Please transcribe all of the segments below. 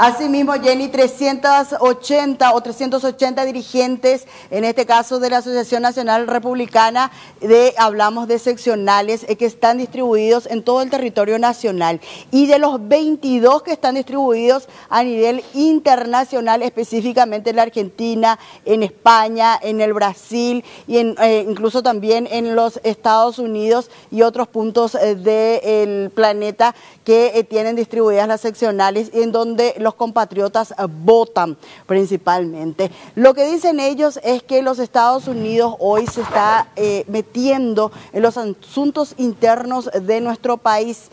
Asimismo, Jenny, 380 dirigentes, en este caso de la Asociación Nacional Republicana, hablamos de seccionales que están distribuidos en todo el territorio nacional, y de los 22 que están distribuidos a nivel internacional, específicamente en la Argentina, en España, en el Brasil y incluso también en los Estados Unidos y otros puntos del planeta que tienen distribuidas las seccionales, en donde los compatriotas votan principalmente. Lo que dicen ellos es que los Estados Unidos hoy se está metiendo en los asuntos internos de nuestro país.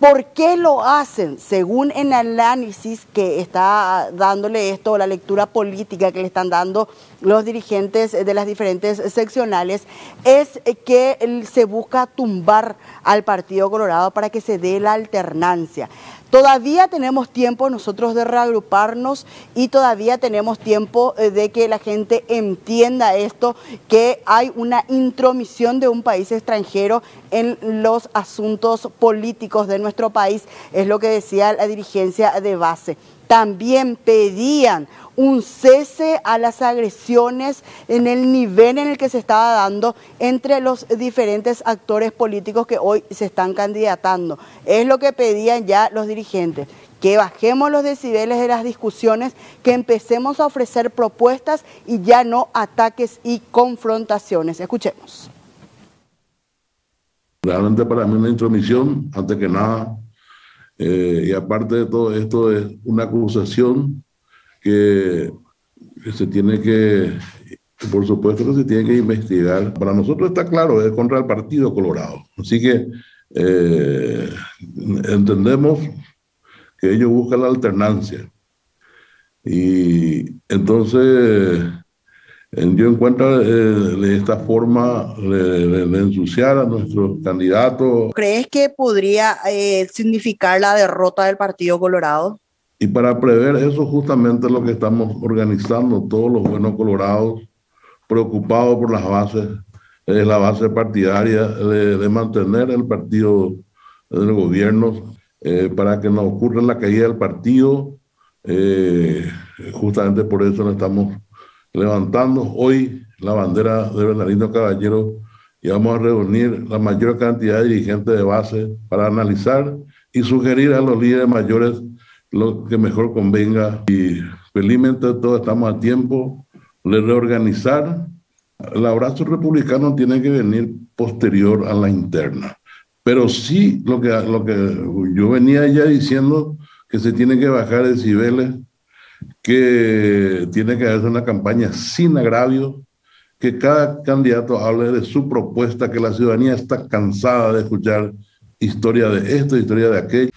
¿Por qué lo hacen? Según el análisis que está dándole esto, la lectura política que le están dando los dirigentes de las diferentes seccionales, es que se busca tumbar al Partido Colorado para que se dé la alternancia. Todavía tenemos tiempo nosotros de reagruparnos y todavía tenemos tiempo de que la gente entienda esto, que hay una intromisión de un país extranjero en los asuntos políticos de nuestro país, es lo que decía la dirigencia de base. También pedían un cese a las agresiones en el nivel en el que se estaba dando entre los diferentes actores políticos que hoy se están candidatando. Es lo que pedían ya los dirigentes, que bajemos los decibeles de las discusiones, que empecemos a ofrecer propuestas y ya no ataques y confrontaciones. Escuchemos. Realmente para mí una intromisión, antes que nada, y aparte de todo esto es una acusación que se tiene que, por supuesto que se tiene que investigar. Para nosotros está claro, es contra el Partido Colorado. Así que entendemos que ellos buscan la alternancia. Y entonces yo encuentro de esta forma de ensuciar a nuestros candidatos. ¿Crees que podría significar la derrota del Partido Colorado? Y para prever eso justamente es lo que estamos organizando todos los buenos colorados, preocupados por las bases, la base partidaria de mantener el partido del gobierno, para que no ocurra la caída del partido. Justamente por eso lo estamos levantando hoy la bandera de Bernardino Caballero, y vamos a reunir la mayor cantidad de dirigentes de base para analizar y sugerir a los líderes mayores lo que mejor convenga, y felizmente todos estamos a tiempo de reorganizar. El abrazo republicano tiene que venir posterior a la interna, pero sí lo que yo venía ya diciendo, que se tiene que bajar decibeles, que tiene que hacer una campaña sin agravio, que cada candidato hable de su propuesta, que la ciudadanía está cansada de escuchar historia de esto, historia de aquello.